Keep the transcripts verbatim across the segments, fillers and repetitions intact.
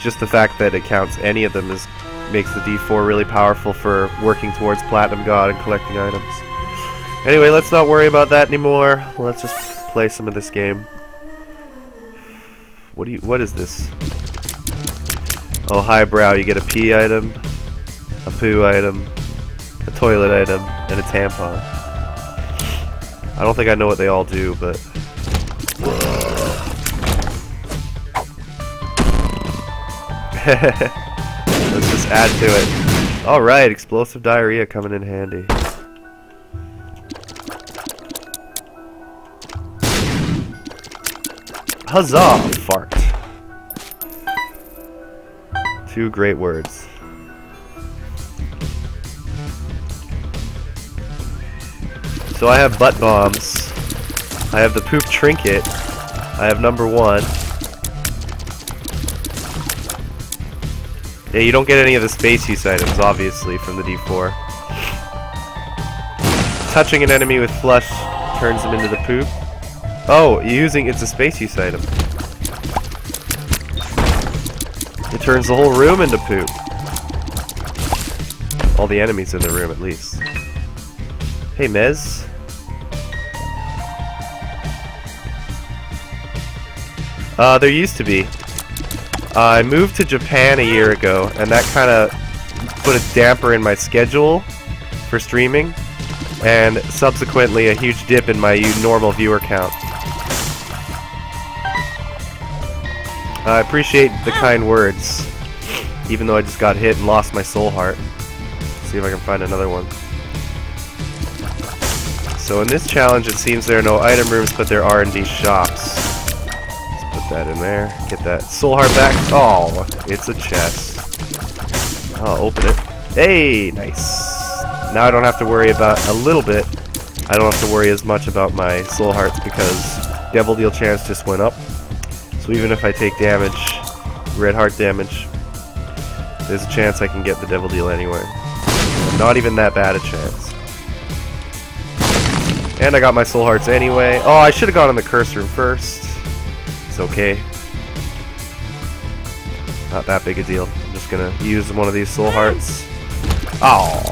just the fact that it counts any of them is makes the D four really powerful for working towards Platinum God and collecting items. Anyway, let's not worry about that anymore. Let's just play some of this game. What do you? What is this? Oh, highbrow. You get a pee item, a poo item, a toilet item, and a tampon. I don't think I know what they all do, but... let's just add to it. Alright, explosive diarrhea coming in handy. Huzzah! Fart. Two great words. So I have butt bombs. I have the poop trinket. I have number one. Yeah, you don't get any of the space use items, obviously, from the D four. Touching an enemy with flush turns them into the poop. Oh, using it's a space use item. It turns the whole room into poop. All the enemies in the room, at least. Hey, Mez. Uh, there used to be. Uh, I moved to Japan a year ago, and that kind of put a damper in my schedule for streaming, and subsequently a huge dip in my normal viewer count. I appreciate the kind words, even though I just got hit and lost my soul heart. Let's see if I can find another one. So in this challenge it seems there are no item rooms, but there are indeed shops. Let's put that in there. Get that soul heart back. Oh, it's a chest. I'll open it. Hey, nice. Now I don't have to worry about a little bit. I don't have to worry as much about my soul hearts because Devil Deal Chance just went up. So even if I take damage, red heart damage, there's a chance I can get the Devil Deal anywhere. Not even that bad a chance. And I got my soul hearts anyway. Oh, I should have gone in the curse room first. It's okay. Not that big a deal. I'm just gonna use one of these soul hearts. Oh,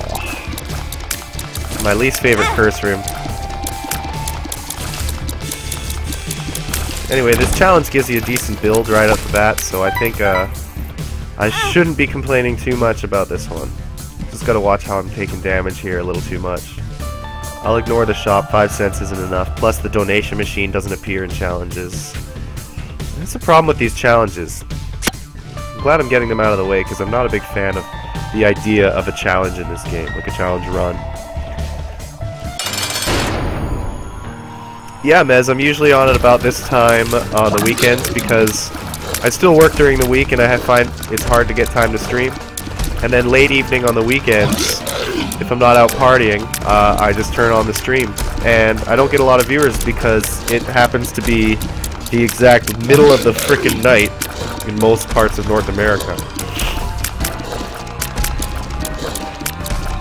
my least favorite curse room. Anyway, this challenge gives you a decent build right off the bat, so I think uh, I shouldn't be complaining too much about this one. Just gotta watch how I'm taking damage here a little too much. I'll ignore the shop, five cents isn't enough, plus the donation machine doesn't appear in challenges. That's the problem with these challenges. I'm glad I'm getting them out of the way, because I'm not a big fan of the idea of a challenge in this game, like a challenge run. Yeah, Mez, I'm usually on at about this time on the weekends because I still work during the week and I find it's hard to get time to stream. And then late evening on the weekends, if I'm not out partying, uh, I just turn on the stream. And I don't get a lot of viewers because it happens to be the exact middle of the frickin' night in most parts of North America.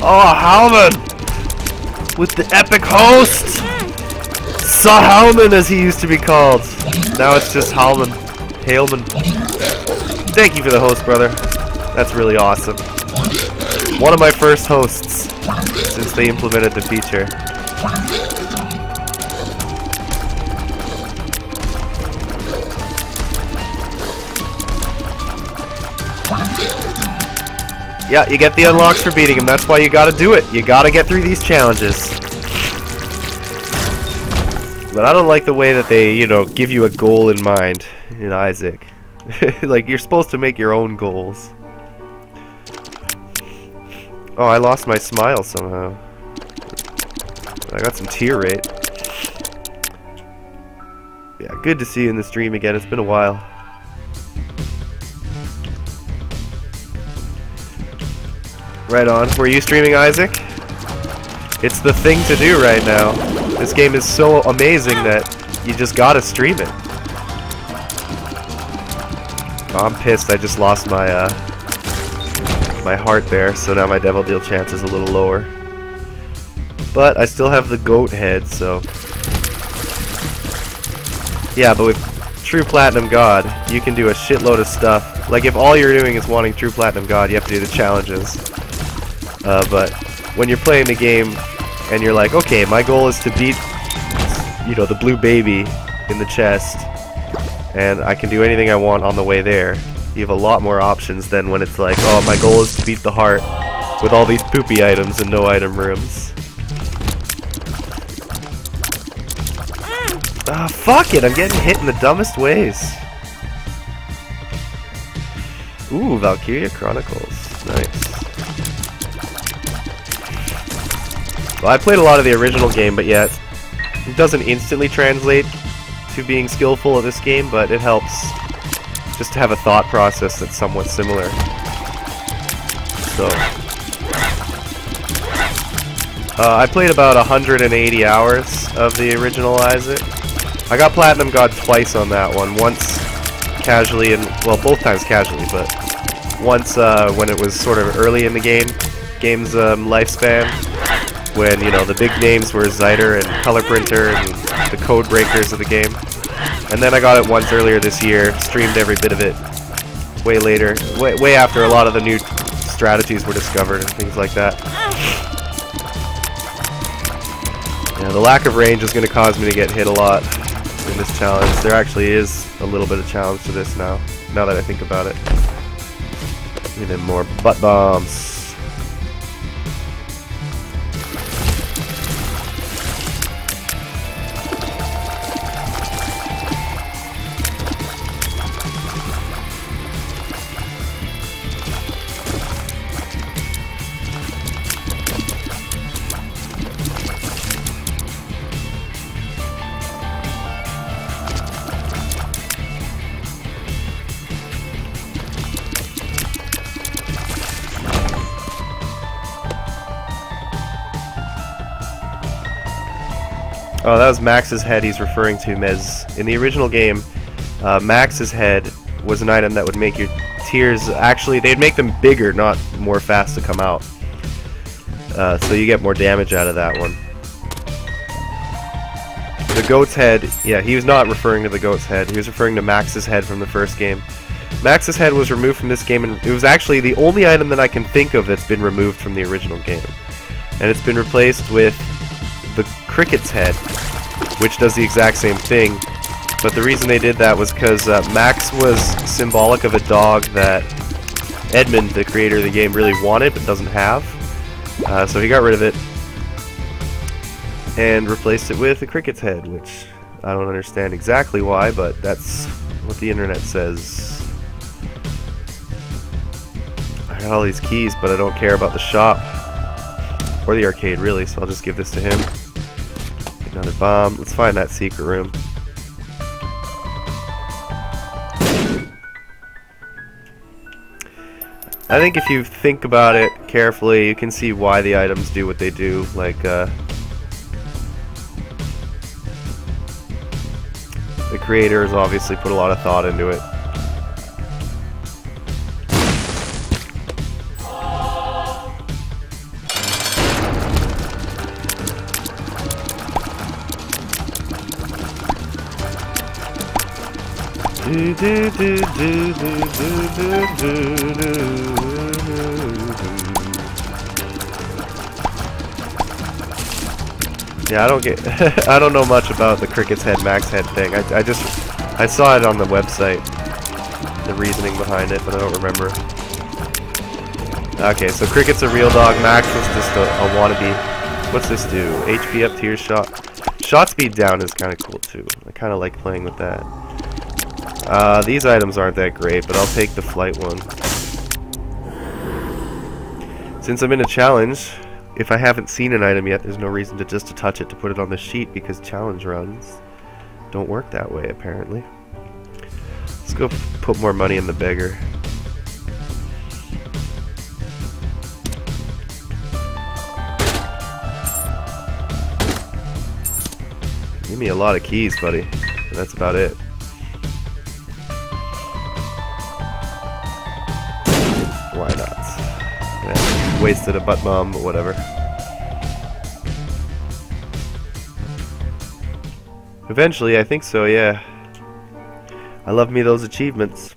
Oh, Halvin! With the epic host! Saw Halman, as he used to be called. Now it's just Halman. Halman. Thank you for the host, brother. That's really awesome. One of my first hosts since they implemented the feature. Yeah, you get the unlocks for beating him. That's why you gotta do it. You gotta get through these challenges. But I don't like the way that they, you know, give you a goal in mind in Isaac. Like, you're supposed to make your own goals. Oh, I lost my smile somehow. I got some tear rate. Yeah, good to see you in the stream again. It's been a while. Right on. Were you streaming, Isaac? It's the thing to do right now. This game is so amazing that you just gotta stream it. Oh, I'm pissed. I just lost my uh, my heart there, so now my Devil Deal chance is a little lower. But I still have the goat head, so... Yeah, but with True Platinum God, you can do a shitload of stuff. Like, if all you're doing is wanting True Platinum God, you have to do the challenges. Uh, but when you're playing the game and you're like, okay, my goal is to beat, you know, the blue baby in the chest, and I can do anything I want on the way there, you have a lot more options than when it's like, oh, my goal is to beat the heart with all these poopy items and no item rooms. Ah, fuck it! I'm getting hit in the dumbest ways! Ooh, Valkyria Chronicles. Nice. Well, I played a lot of the original game, but yet it doesn't instantly translate to being skillful at this game, but it helps just to have a thought process that's somewhat similar. So, uh, I played about one hundred eighty hours of the original Isaac. I got Platinum God twice on that one, once casually and, well, both times casually, but once uh, when it was sort of early in the game, game's um, lifespan, when, you know, the big names were Zyder and Colorprinter and the code breakers of the game. And then I got it once earlier this year, streamed every bit of it way later, way, way after a lot of the new strategies were discovered and things like that. Yeah, the lack of range is going to cause me to get hit a lot in this challenge. There actually is a little bit of challenge to this now, now that I think about it. Even more butt bombs. Oh, that was Max's head he's referring to, Mez. In the original game, uh, Max's head was an item that would make your tears, actually, they'd make them bigger, not more fast to come out. Uh, so you get more damage out of that one. The goat's head, yeah, he was not referring to the goat's head, he was referring to Max's head from the first game. Max's head was removed from this game, and it was actually the only item that I can think of that's been removed from the original game. And it's been replaced with the cricket's head, which does the exact same thing, but the reason they did that was because uh, Max was symbolic of a dog that Edmund, the creator of the game, really wanted but doesn't have, uh, so he got rid of it and replaced it with a cricket's head, which I don't understand exactly why, but that's what the internet says. I got all these keys, but I don't care about the shop or the arcade, really, so I'll just give this to him. Another bomb. Let's find that secret room. I think if you think about it carefully, you can see why the items do what they do. Like, uh, the creators obviously put a lot of thought into it. Do do do do do do do do. Yeah, I don't get. I don't know much about the cricket's head, Max head thing. I, I just I saw it on the website, the reasoning behind it, but I don't remember. Okay, so cricket's a real dog. Max was just a, a wannabe. What's this do? H P up to your shot. Shot speed down is kind of cool too. I kind of like playing with that. Uh, these items aren't that great, but I'll take the flight one. Since I'm in a challenge, if I haven't seen an item yet, there's no reason to just to touch it to put it on the sheet, because challenge runs don't work that way, apparently. Let's go put more money in the beggar. Give me a lot of keys, buddy. That's about it. Why not? Yeah, wasted a butt bomb, but whatever. Eventually, I think so, yeah. I love me those achievements.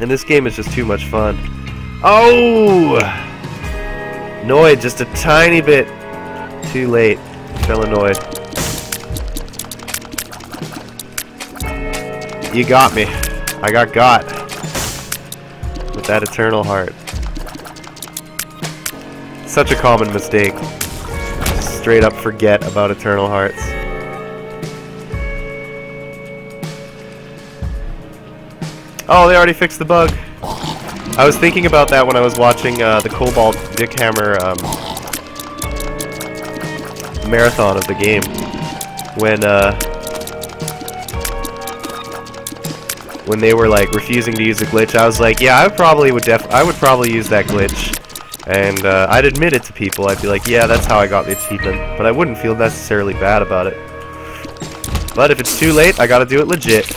And this game is just too much fun. Oh! Annoyed just a tiny bit. Too late. Fell annoyed. You got me. I got got. With that eternal heart. Such a common mistake. Just straight up forget about eternal hearts. Oh, they already fixed the bug. I was thinking about that when I was watching uh, the Cobalt Dickhammer um, marathon of the game. When uh, when they were like refusing to use the glitch, I was like, yeah, I probably would def I would probably use that glitch, and uh, I'd admit it to people. I'd be like, yeah, that's how I got the achievement, but I wouldn't feel necessarily bad about it. But if it's too late, I gotta do it legit.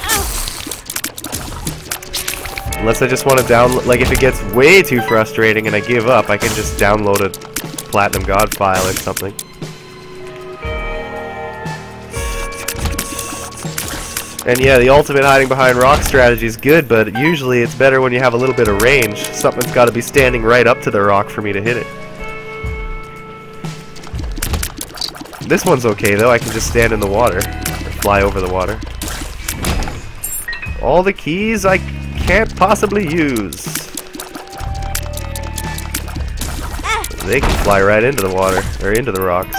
Unless I just want to download, like if it gets way too frustrating and I give up, I can just download a Platinum God file or something. And yeah, the ultimate hiding behind rock strategy is good, but usually it's better when you have a little bit of range. Something's got to be standing right up to the rock for me to hit it. This one's okay though, I can just stand in the water, or fly over the water. All the keys I can't possibly use. They can fly right into the water, or into the rocks.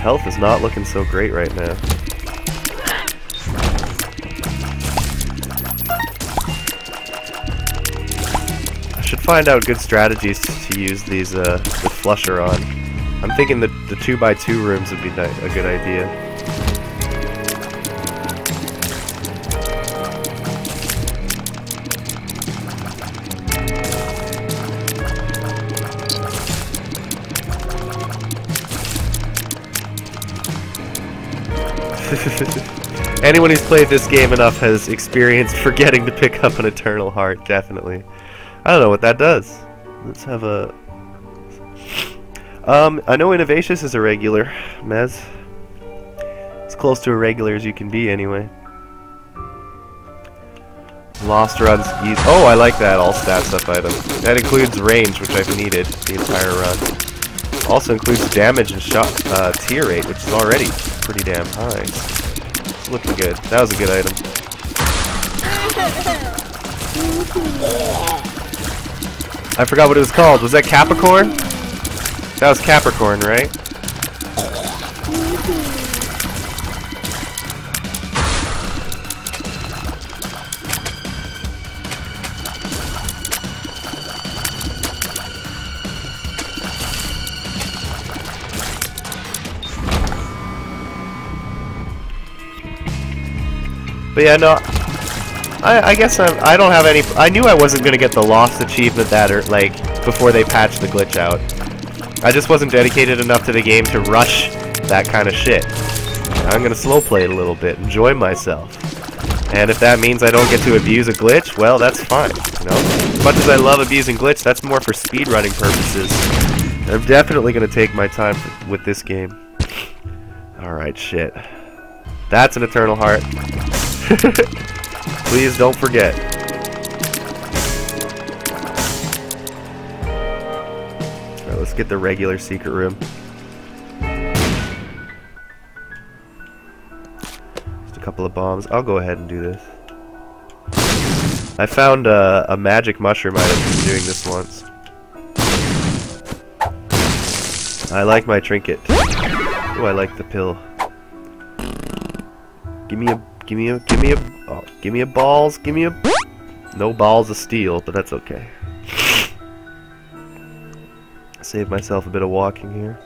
Health is not looking so great right now. I should find out good strategies to use these uh, the flusher on. I'm thinking the the two by two rooms would be a good idea. Anyone who's played this game enough has experienced forgetting to pick up an eternal heart, definitely. I don't know what that does. Let's have a... Um, I know Innovacious is a regular, Mez. It's close to a regular as you can be, anyway. Lost runs, ease... Oh, I like that, all stats up item. That includes range, which I've needed the entire run. Also includes damage and shot uh, tier rate, which is already pretty damn high. It's looking good. That was a good item. I forgot what it was called. Was that Capricorn? That was Capricorn, right? But yeah, no, I, I guess I'm, I don't have any, I knew I wasn't going to get the lost achievement that, or like, before they patched the glitch out. I just wasn't dedicated enough to the game to rush that kind of shit. I'm going to slow play it a little bit, enjoy myself. And if that means I don't get to abuse a glitch, well, that's fine, you know? As much as I love abusing glitch, that's more for speedrunning purposes. I'm definitely going to take my time with this game. Alright, shit. That's an eternal heart. Please don't forget. Alright, let's get the regular secret room. Just a couple of bombs. I'll go ahead and do this. I found uh, a magic mushroom item from doing this once. I like my trinket. Ooh, I like the pill. Give me a Give me a, give me a, oh, give me a balls, give me a, no balls of steel, but that's okay. Save myself a bit of walking here.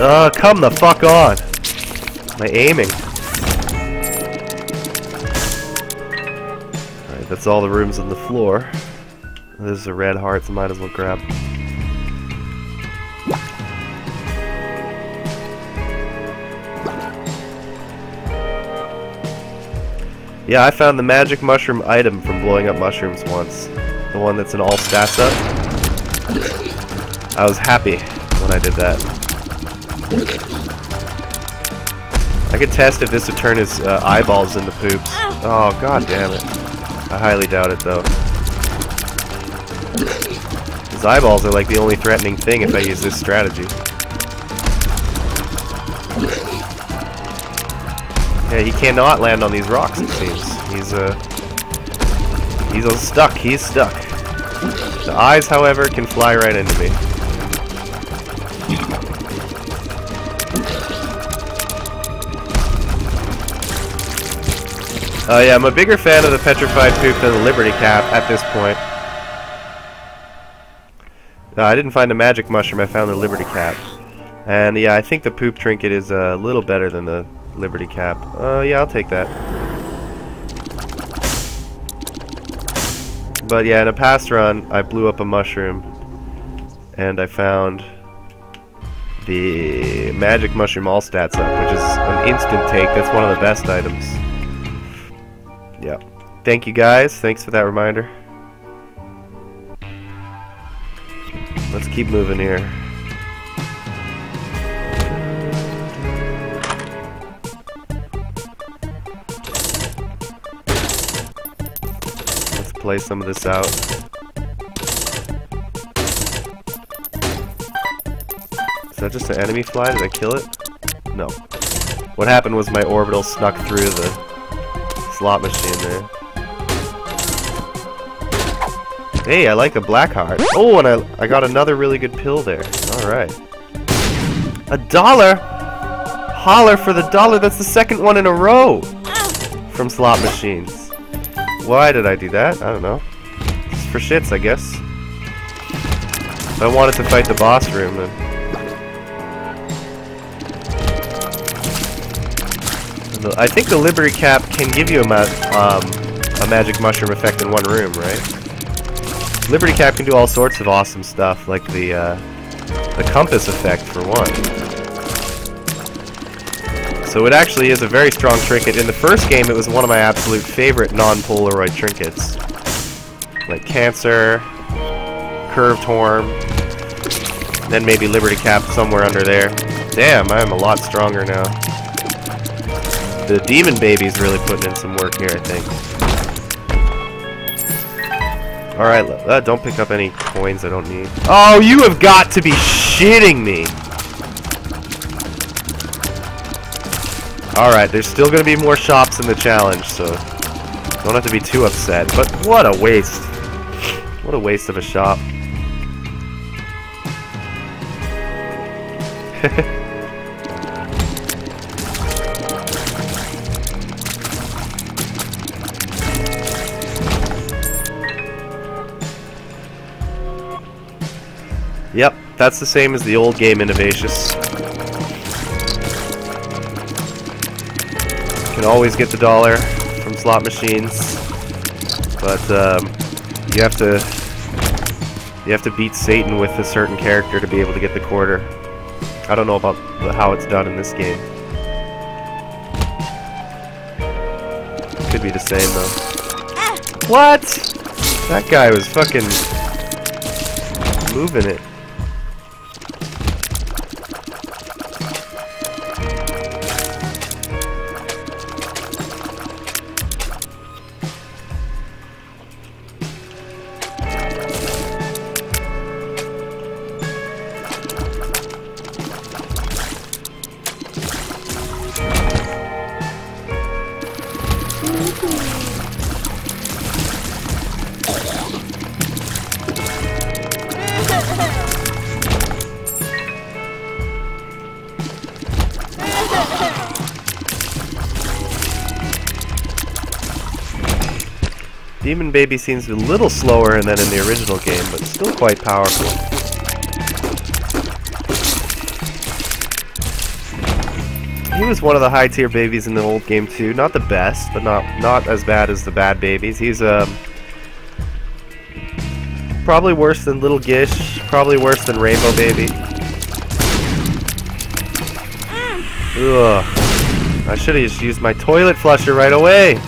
Oh, come the fuck on. My aiming. Alright, that's all the rooms on the floor. This is a red heart, so might as well grab. Yeah, I found the magic mushroom item from blowing up mushrooms once. The one that's in all stats up. I was happy when I did that. I could test if this would turn his uh, eyeballs into poops. Oh, god damn it. I highly doubt it, though. His eyeballs are like the only threatening thing if I use this strategy. Yeah, he cannot land on these rocks, it seems. He's, uh... He's uh, stuck. He's stuck. The eyes, however, can fly right into me. Oh uh, yeah, I'm a bigger fan of the petrified poop than the Liberty Cap at this point. Uh, I didn't find a magic mushroom, I found the Liberty Cap. And yeah, I think the poop trinket is a little better than the Liberty Cap. Uh, yeah, I'll take that. But yeah, in a past run, I blew up a mushroom. And I found the magic mushroom all stats up, which is an instant take. That's one of the best items. Yeah. Thank you guys. Thanks for that reminder. Let's keep moving here. Play some of this out. Is that just an enemy fly? Did I kill it? No. What happened was my orbital snuck through the slot machine there. Hey, I like a black heart. Oh, and I, I got another really good pill there. Alright. A dollar? Holler for the dollar. That's the second one in a row from slot machines. Why did I do that? I don't know. It's for shits, I guess. If I wanted to fight the boss room, then... I think the Liberty Cap can give you a, ma um, a magic mushroom effect in one room, right? Liberty Cap can do all sorts of awesome stuff, like the, uh, the compass effect, for one. So it actually is a very strong trinket. In the first game, it was one of my absolute favorite non-Polaroid trinkets. Like Cancer, Curved Horn, then maybe Liberty Cap somewhere under there. Damn, I'm a lot stronger now. The Demon Baby's really putting in some work here, I think. Alright, uh, don't pick up any coins I don't need. Oh, you have got to be shitting me! Alright, there's still going to be more shops in the challenge, so don't have to be too upset. But what a waste. What a waste of a shop. Yep, that's the same as the old game Innovacious. You can always get the dollar from slot machines, but um, you have to you have to beat Satan with a certain character to be able to get the quarter. I don't know about the, how it's done in this game. Could be the same though. What? That guy was fucking moving it. Demon Baby seems a little slower than in the original game, but still quite powerful. He was one of the high-tier babies in the old game too. Not the best, but not not as bad as the bad babies. He's um probably worse than Little Gish, probably worse than Rainbow Baby. Ugh! I should have just used my toilet flusher right away.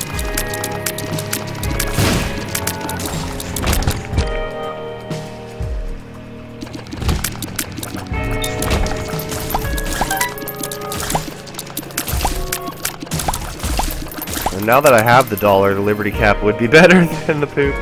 now that I have the dollar, the Liberty Cap would be better than the poop.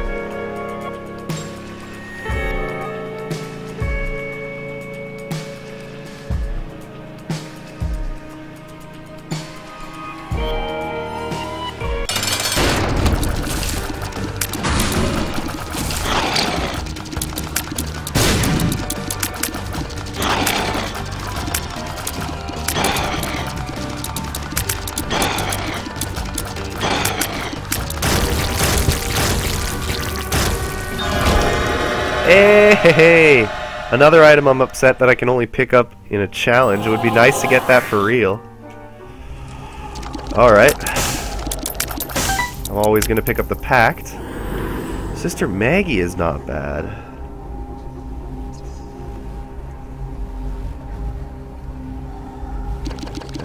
Hey, another item I'm upset that I can only pick up in a challenge. It would be nice to get that for real. Alright. I'm always going to pick up the Pact. Sister Maggie is not bad.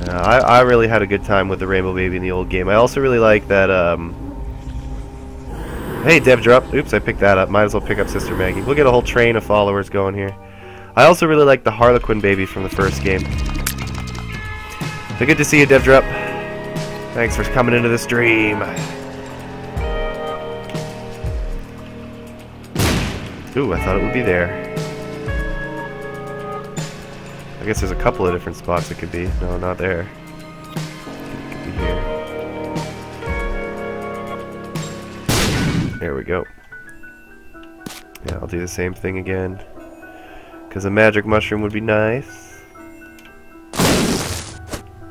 Uh, I, I really had a good time with the Rainbow Baby in the old game. I also really like that... Um, Hey, Dev Drop. Oops, I picked that up. Might as well pick up Sister Maggie. We'll get a whole train of followers going here. I also really like the Harlequin baby from the first game. So good to see you, Dev Drop. Thanks for coming into the stream. Ooh, I thought it would be there. I guess there's a couple of different spots it could be. No, not there. It could be here. There we go. Yeah, I'll do the same thing again. Because a magic mushroom would be nice.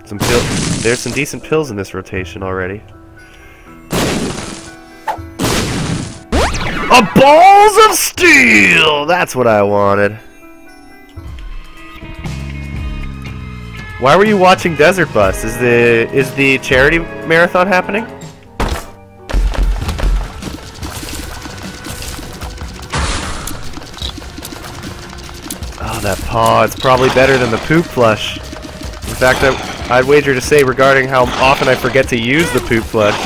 Some pill. There's some decent pills in this rotation already. A balls of steel! That's what I wanted. Why were you watching Desert Bus? Is the is the charity marathon happening? That paw, it's probably better than the poop flush. In fact, I, I'd wager to say, regarding how often I forget to use the poop flush,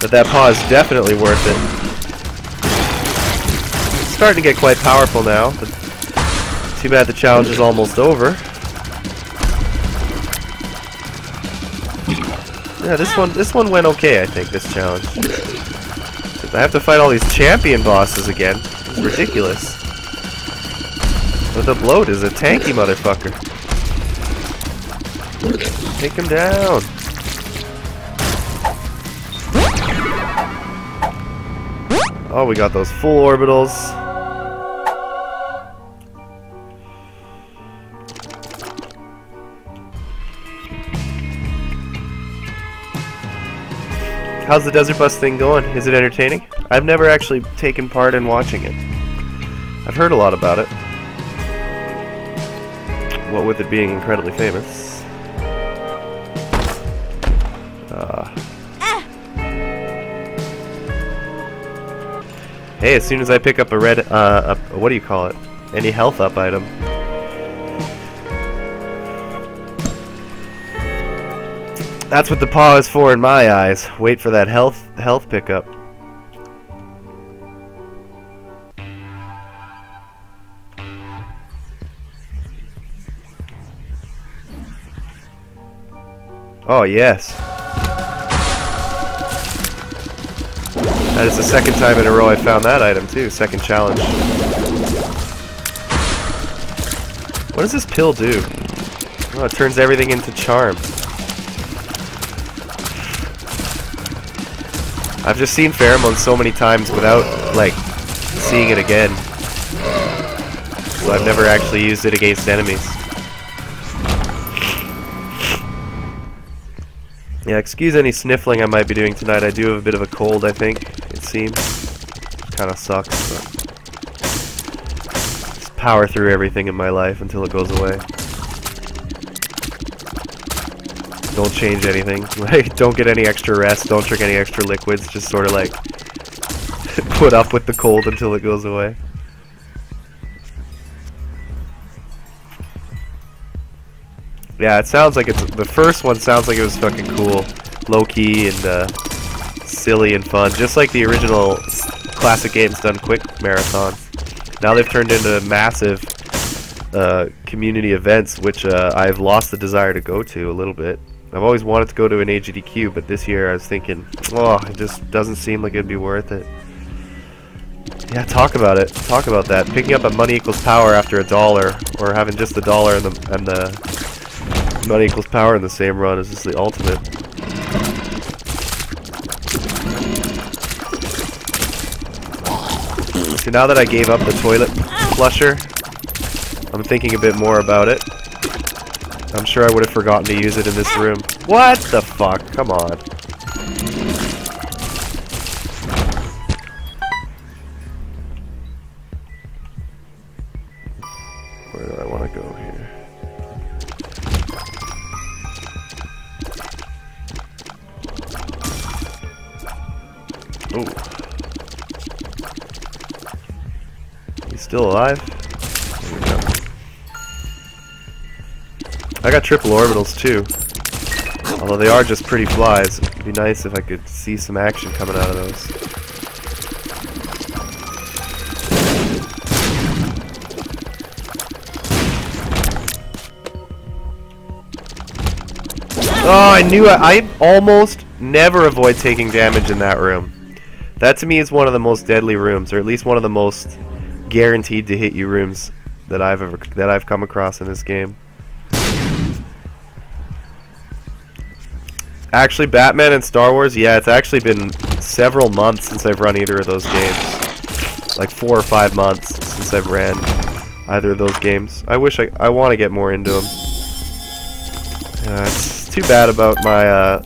that that paw is definitely worth it. It's starting to get quite powerful now, but too bad the challenge is almost over. Yeah, this one, this one went okay, I think, this challenge. I have to fight all these champion bosses again. It's ridiculous. But the bloat is a tanky motherfucker. Take him down. Oh, we got those full orbitals. How's the Desert Bus thing going? Is it entertaining? I've never actually taken part in watching it. I've heard a lot about it. What with it being incredibly famous. Uh. Ah. Hey, as soon as I pick up a red, uh, a, what do you call it? Any health up item. That's what the paw is for in my eyes. Wait for that health, health pickup. Oh, yes. That is the second time in a row I found that item, too. Second challenge. What does this pill do? Oh, it turns everything into charm. I've just seen pheromones so many times without, like, seeing it again. So I've never actually used it against enemies. Yeah, excuse any sniffling I might be doing tonight. I do have a bit of a cold, I think, it seems. Kind of sucks, but... Just power through everything in my life until it goes away. Don't change anything. Like, don't get any extra rest, don't drink any extra liquids, just sort of like... put up with the cold until it goes away. Yeah, it sounds like it's... The first one sounds like it was fucking cool. Low-key and, uh... silly and fun. Just like the original Classic Games Done Quick marathon. Now they've turned into massive, uh... community events, which, uh... I've lost the desire to go to a little bit. I've always wanted to go to an A G D Q, but this year I was thinking, oh, it just doesn't seem like it'd be worth it. Yeah, talk about it. Talk about that. Picking up a money equals power after a dollar, or having just the dollar and the, and the money equals power in the same run is just the ultimate. So now that I gave up the toilet flusher, I'm thinking a bit more about it. I'm sure I would have forgotten to use it in this room. What the fuck? Come on. Where do I want to go here? Oh. He's still alive? I got triple orbitals too, although they are just pretty flies. It'd be nice if I could see some action coming out of those. Oh, I knew I, I almost never avoid taking damage in that room. That to me is one of the most deadly rooms, or at least one of the most guaranteed to hit you rooms that I've ever that I've come across in this game. Actually, Batman and Star Wars, yeah, it's actually been several months since I've run either of those games. Like four or five months since I've ran either of those games. I wish I, I want to get more into them. Uh, it's too bad about my uh,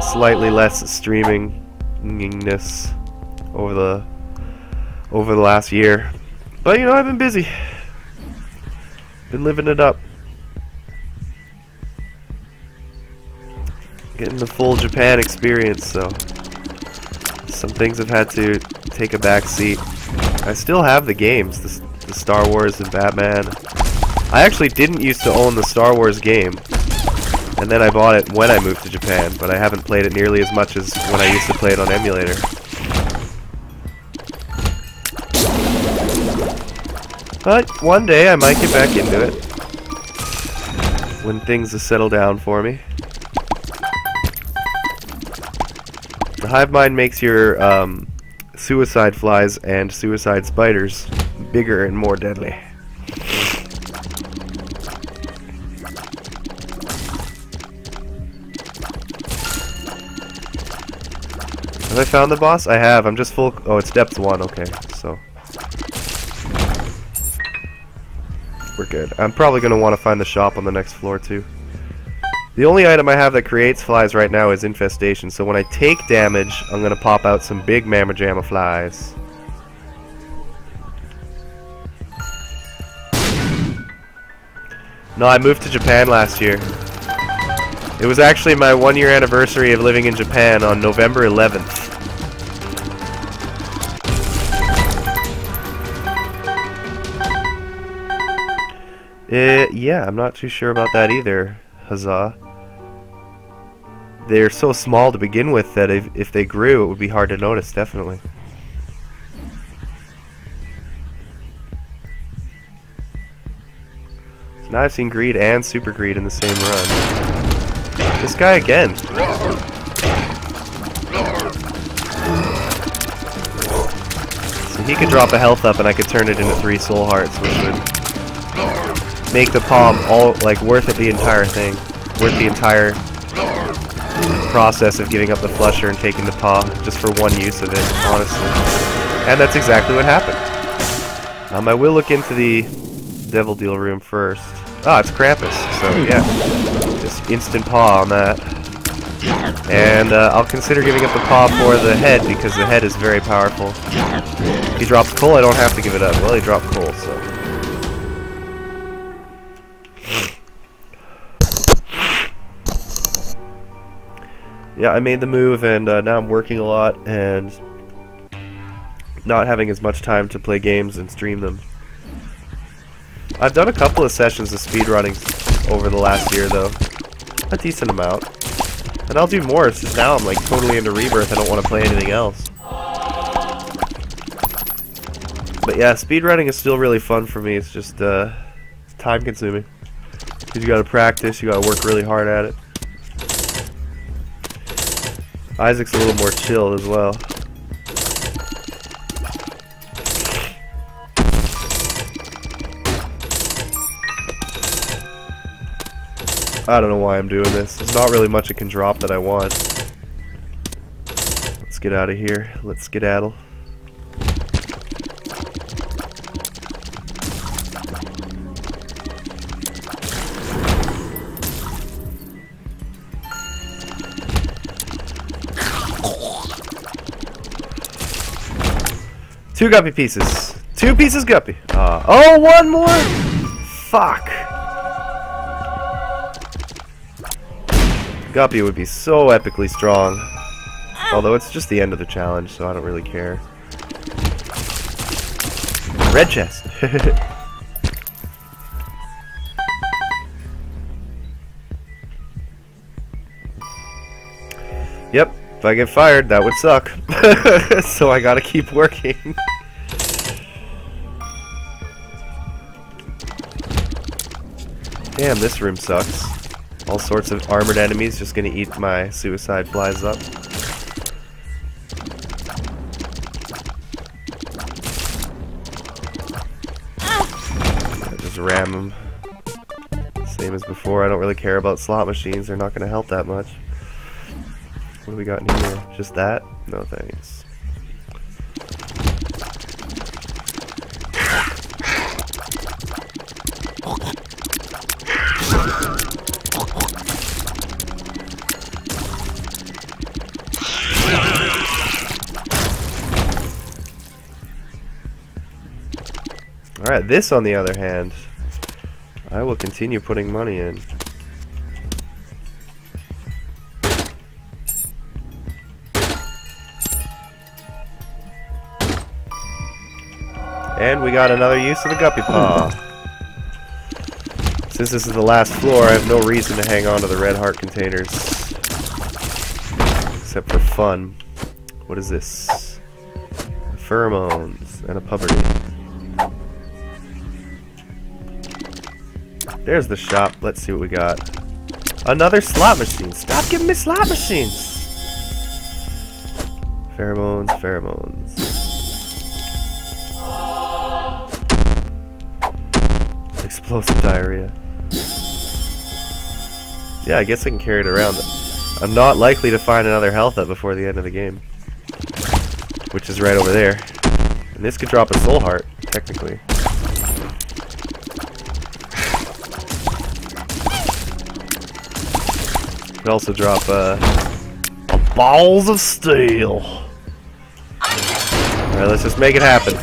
slightly less streamingness over the, over the last year. But, you know, I've been busy. Been living it up. Getting the full Japan experience, so some things have had to take a back seat. I still have the games, the, the Star Wars and Batman. I actually didn't used to own the Star Wars game, and then I bought it when I moved to Japan, but I haven't played it nearly as much as when I used to play it on emulator. But one day I might get back into it, when things settle down for me. The hive mind makes your um, suicide flies and suicide spiders bigger and more deadly. Have I found the boss? I have. I'm just full. Oh, it's depth one. Okay, so we're good. I'm probably going to want to find the shop on the next floor too. The only item I have that creates flies right now is infestation, so when I take damage, I'm gonna pop out some big mamma jamma flies. No, I moved to Japan last year. It was actually my one year anniversary of living in Japan on November eleventh. Uh, yeah, I'm not too sure about that either. Huzzah. They're so small to begin with that if, if they grew, it would be hard to notice, definitely. So now I've seen Greed and Super Greed in the same run. This guy again. So he could drop a health up and I could turn it into three soul hearts, which would make the palm all, like, worth it the entire thing. Worth the entire process of giving up the flusher and taking the paw just for one use of it, honestly. And that's exactly what happened. Um, I will look into the Devil Deal room first. Ah, it's Krampus, so yeah. Just instant paw on that. And uh, I'll consider giving up the paw for the head, because the head is very powerful. If he drops coal, I don't have to give it up. Well, he dropped coal, so... Yeah, I made the move, and uh, now I'm working a lot and not having as much time to play games and stream them. I've done a couple of sessions of speedrunning over the last year, though. A decent amount. And I'll do more, since now I'm like totally into Rebirth, I don't want to play anything else. But yeah, speedrunning is still really fun for me, it's just uh, time consuming. Because you gotta practice, you gotta work really hard at it. Isaac's a little more chill as well. I don't know why I'm doing this. There's not really much it can drop that I want. Let's get out of here. Let's skedaddle. Two guppy pieces. Two pieces guppy. Uh, oh, one more? Fuck. Guppy would be so epically strong. Although it's just the end of the challenge, so I don't really care. Red chest. Yep, if I get fired, that would suck. So I gotta keep working. Damn, this room sucks. All sorts of armored enemies just gonna eat my suicide flies up. I just ram them. Same as before, I don't really care about slot machines, they're not gonna help that much. What do we got in here? Just that? No thanks. Alright, this on the other hand, I will continue putting money in. And we got another use of the guppy paw. Since this is the last floor, I have no reason to hang on to the red heart containers. Except for fun. What is this? Pheromones and a puberty. There's the shop. Let's see what we got. Another slot machine. Stop giving me slot machines! Pheromones, pheromones. Explosive diarrhea. Yeah, I guess I can carry it around. I'm not likely to find another health up before the end of the game. Which is right over there. And this could drop a soul heart, technically. Could also drop uh, a balls of steel. Alright, let's just make it happen.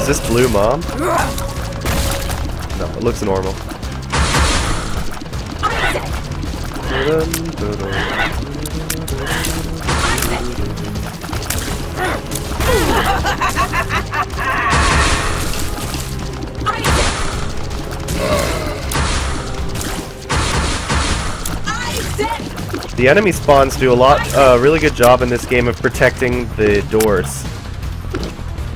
Is this blue mom? No, it looks normal. The enemy spawns do a lot, uh, really good job in this game of protecting the doors.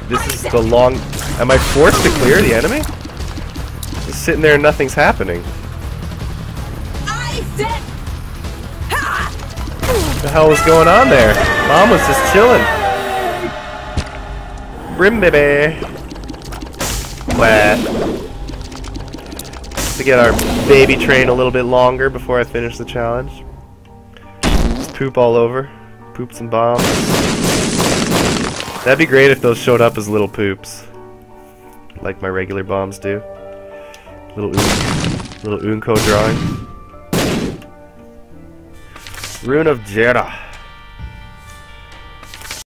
This is the long... Am I forced to clear the enemy? Just sitting there and nothing's happening. What the hell was going on there? Mom was just chilling. Brim baby. Wah. To get our baby train a little bit longer before I finish the challenge. Just poop all over. Poops and bombs. That'd be great if those showed up as little poops. Like my regular bombs do. Little un little Unco drawing. Rune of Jera.